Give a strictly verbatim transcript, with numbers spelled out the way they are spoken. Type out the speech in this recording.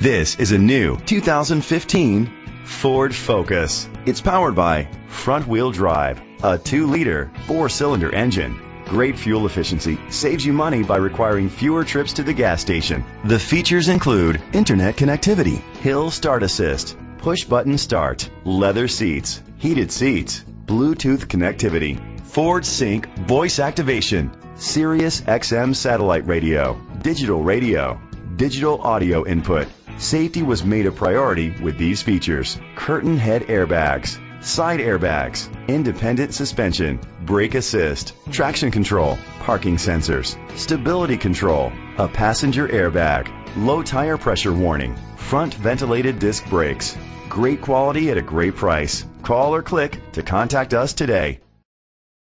This is a new two thousand fifteen Ford Focus. It's powered by front-wheel drive, a two liter, four cylinder engine. Great fuel efficiency saves you money by requiring fewer trips to the gas station. The features include internet connectivity, hill start assist, push-button start, leather seats, heated seats, Bluetooth connectivity, Ford Sync voice activation, Sirius X M satellite radio, digital radio, digital audio input. Safety was made a priority with these features: curtain head airbags, side airbags, independent suspension, brake assist, traction control, parking sensors, stability control, a passenger airbag, low tire pressure warning, front ventilated disc brakes. Great quality at a great price. Call or click to contact us today.